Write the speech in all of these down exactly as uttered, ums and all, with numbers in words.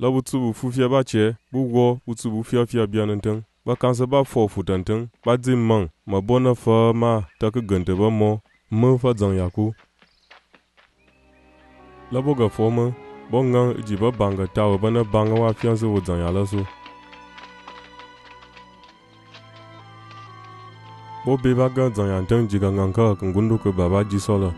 La butubu fufia bache, bugo butubu fia fia bianenteng. Ba kansa ba fofu tenteng, ba zin mang, ma bona fa ma taka gante ba mo, ma fa zang yaku. La boga foma, bongang ujiba banga tawa bana banga wa fianse wo zang yalasu. Bo beba ga zang yanteng jiga nganka kungundu ke baba jisola.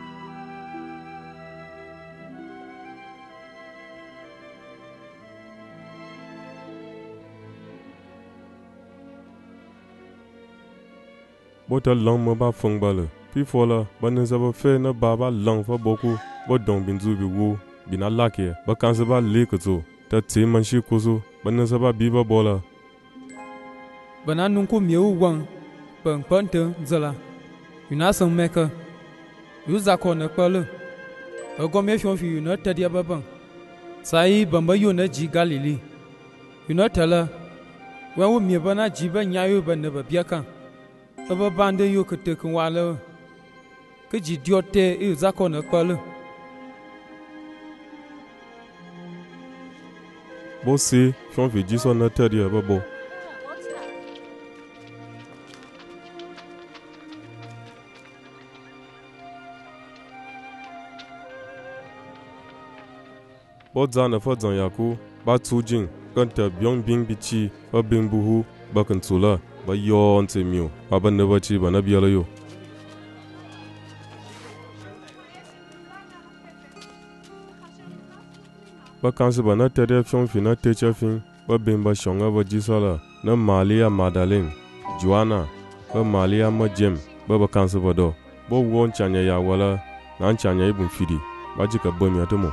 Bota long maba fung bala. Pifola, banazaba fe na baba long for boku. But don't bin zubi woo. Bina lake, but cansaba lekuzo. That same man she kuzo. Banazaba biba bola. Bananunku mew wang. Bang punter zala. Unasang maker. Use a corner pala. A gommation for you not teddy ababang. Sai bamba yunaji galili. You not tell her. When we mebana jiba nyayu but never biakan. Aba bande yo kete kunwalo ke jidiote e zakona kwalo bosi chonve jiso na tedi ababo bodzana fodzan yaku batujin kanta byong bing bichi obimbuhu bakantula ba yon te mio baba never chi bana biala yo ba kanse bana tede fion fina teacher fin ba bemba shonga ba jisala na malia madalene joana ba malia majem ba ba kanse ba do bo won chanya ya wala na chanya ibun fidi ba jika bomi atomo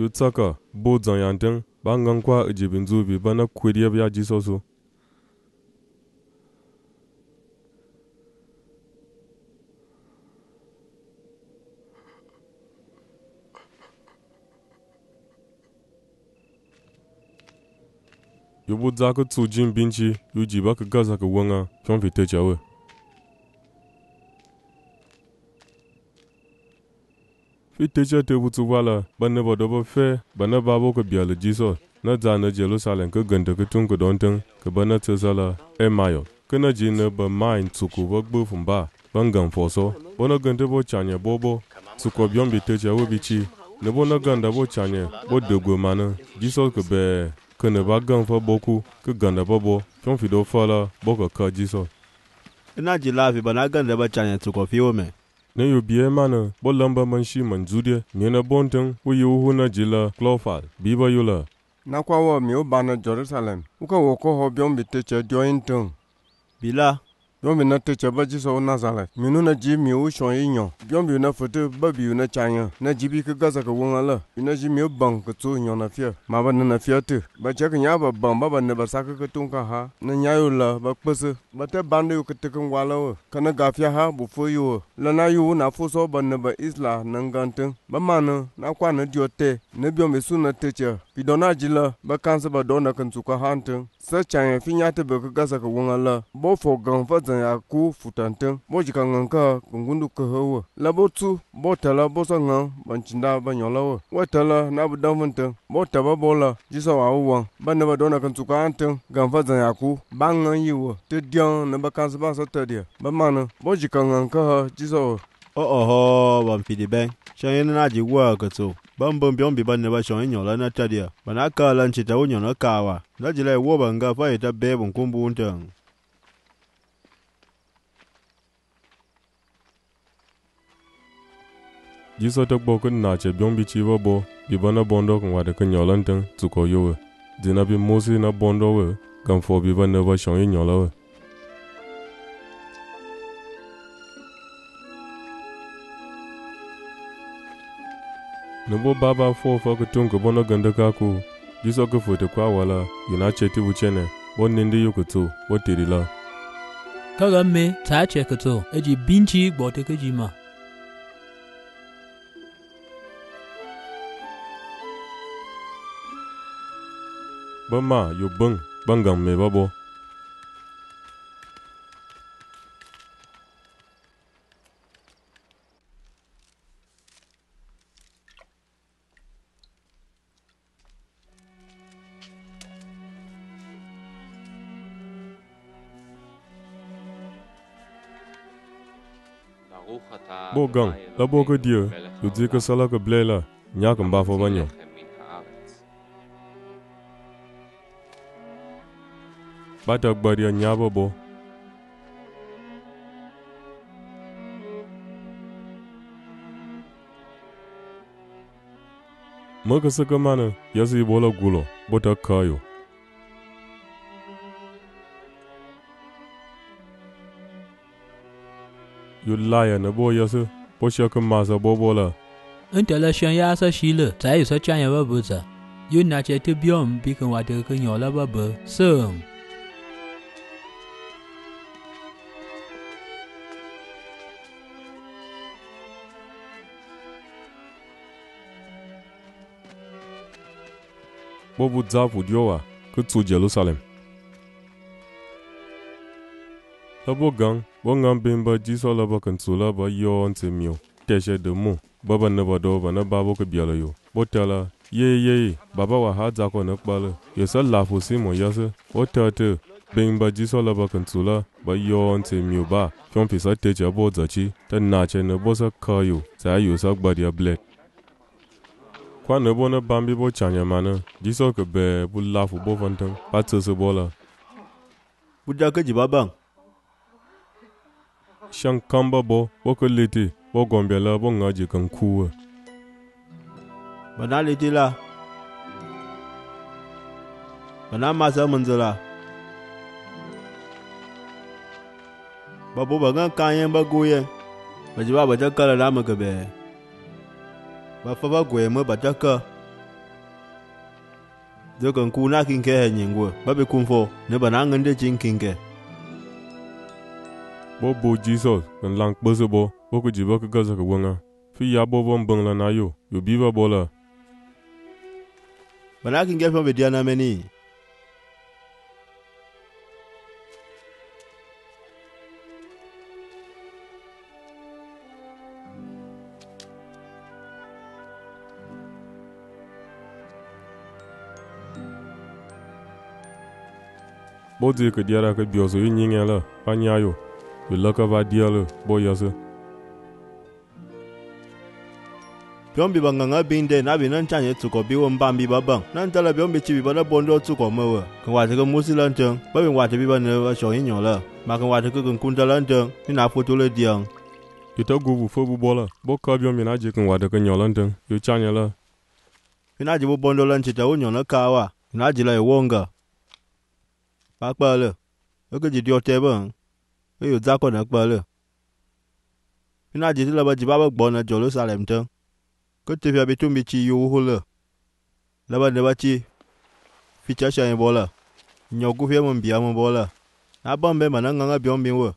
Yutsaka, bodzan yanteng, bangang kwa ujibinzubi bana kwediya biya jisosu. Yubudzaka tsujin binchi, yujiba kagazaka wanga, chonfi techawe. Itecha te wutsuwala banaba doba fe banaba boko biology so na zana Jerusalem ke ganda ke tunko donten ke bana tsala e mayo kana jina ba mind tsuku bogbo fumba bangan foso bona ganda bo chanya bobo tsuko byombi techa wobichi ne bona ganda bo chanya bo dogo mana Jesus ke be kana bagan fo boku ke ganda bobo ton fido fala boko ka Jesus na jilavi bana ganda ba chanya tsuko fiome Ne yubie mana, bo lamba manshi manzudia, nyena bonteng, uyuhuna jila, klofal, biba yula. Na kwa wa miubana Jerusalem, uka woko ho biombi teche diointeng. Bila, biombi na teche bajiso o Nazareth, minuna jimi u shonginyo, biombi una fote babi una chanya, na jibi kagaza ka wongala, una jimi u bang katsu nyo na fia, maba na fia tu, bachak nyaba bang baba nebasaka katunga ha, na nyayula bakpasa, Bata bande yu ketekeng walawa, kana gafia ha bufo yu. Lana yu na fuso ba neba isla nanganteng. Ba mana, na kwa na diote, nebiombe suna techa. Pidona jila, ba kansa ba dona kansuka hanteng. Sa chanye finyate beka gasa ka wongala. Bo fo gangfa zanya ku futanteng. Bo jika nganka kungundu kahawa. La bo tsu, bo tala bo sa ngang, banchinda ba nyolawa. Wa tala na budamvanteng. Bo taba bola, jisa wa uwang. Ba neba dona kansuka hanteng. Gangfa zanya ku, ba ngang yiwa. Te diang. Number cancer bass at third year. But man, Bojikang and Kaha, Jiso. Oh, one pity bang. Shine and Aji work or so. Bum bum beyond be but never showing your lana third year. But I call lunch it on your car. That's like woman got fired up babe on Kumbu tongue. Jiso took Bokan Nacha, Bombi Chiva Bo, Gibana Bondok and Watakan your lantern to call you. Then I be mostly in a bondover. Come for be but never showing your lover. Nebo baba fo fo kutungo bono gandakaku. Jiso kufote kwa wala. Yuna cheti wuchene. Bo nindi yukutu. Bo tirila. Kaga me ta chekutu. Eji binchi bote kujima. Bama yu bung. Bangang me babo. Bogang, la boga dia, tu dika sala ke blela, nyak mbafo banyo. Batak badia nyaba bo. Maka saka mana, yasi bola gulo, botak kayo. You liar, na boy, yasu. Posha kumasa bobola. Untala shanyasa shila, tai sachanya babuza. You nature to biom, beacon water can your lava bur, sum. Bobu Zafu Joa, good to Jerusalem. Tabogang, Bongam Bimba, Gisolaba Consula, by your own Semio, Tesha de Mo, Baba Nabadova, and Babo Cabiallo, Botella, yea, yea, Baba were hard zack on a baller, yourself laugh for Simo, yasser, or turtle, Bimba Gisolaba Consula, by your own Semio bar, Chompisa Teacher Bozachi, then Natch and a Bosa Cayo, Sayusak by your black. Quanabona Bambi Bochania manner, Gisoka bear would laugh for Bovantum, Patsas a baller. Would Jacka Jibabang? Shankamba bo, boko liti, bo gombela bo ngaji kankuwa. Bana liti la. Bana masa manzala. Babu bagan kanyen ba goyen. Bajiba bajaka la lama kabe. Bafaba goyen ma bajaka. Dokan kuna kinke he nyingwe. Babi kumfo, ne bana ngende chinkinke. Bobo Jesus, and Lank Buzzabo, Bokujiboka Gazakawanga, Fiyabo Bangla Nayo, you beaver bola. But I can get from Vidiana many. Body could Yara could be also in Yingala, Panyayo. We look over dear boy, yourself. Biombi Banganga being there, I've been unchanged to go beyond Bambi Babang. Nantala Biombi Chibi, but a bondo to come over. Can watch a Musi lantern, but we watch everyone never show in your love. Makan watch a cook and Kunta lantern, in our photo lady young. You talk good for Bubola, book up your minagic and water can your lantern, you channel. In Ajibo bondo lunch at own your Nakawa, in Ajila Wonga. Bakbala, look at your table. You Zakon Akbala. You not just about Jibaba born at Jerusalem. Good to be to meet you, Hula. Lava Nevachi, Fichasha and Bola. In your goofy and Biamon Bola. I bomb them and hung beyond me work.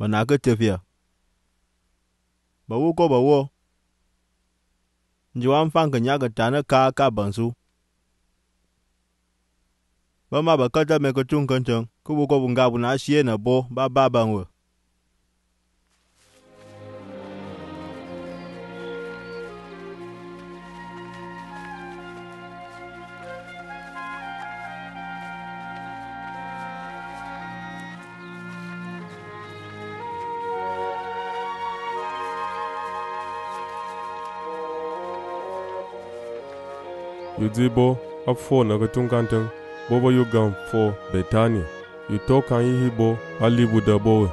Banaka Tevia. But who go by war? Joan Funk and Yagatana car cabansu. Bama Bakata make a tune content. Kubuko bungabuna shiena bo baba bangwe. Yudibo up for Nagatungantang, Bobo Yugam for Betani. You talk and you hear, I live with the boy.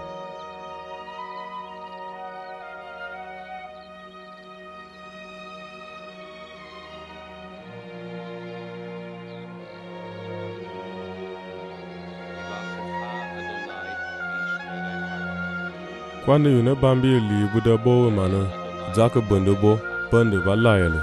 When you never be live with the boy, man, Zaka bende bo, bende ba layele.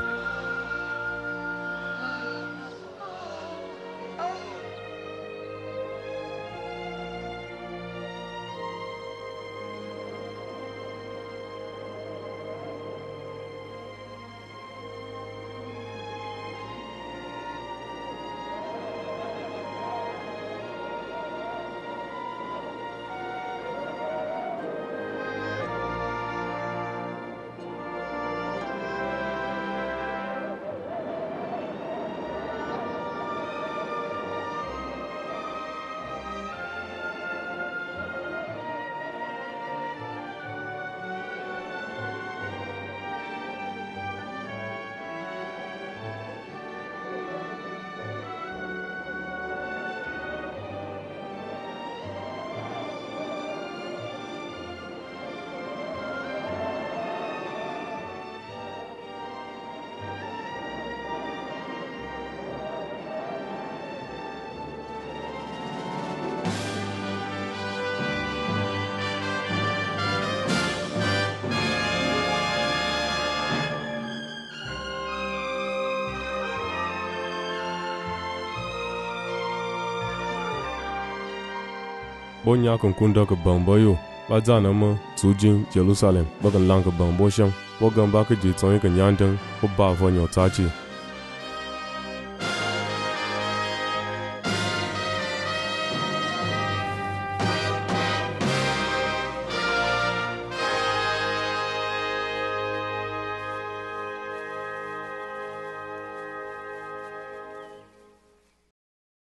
Bonya kunkunda kabambayo, bazana mo tujin Jerusalem, bagan lang kabambosang, bagan bakit jitong ikanyandang, obba vanyo tachi.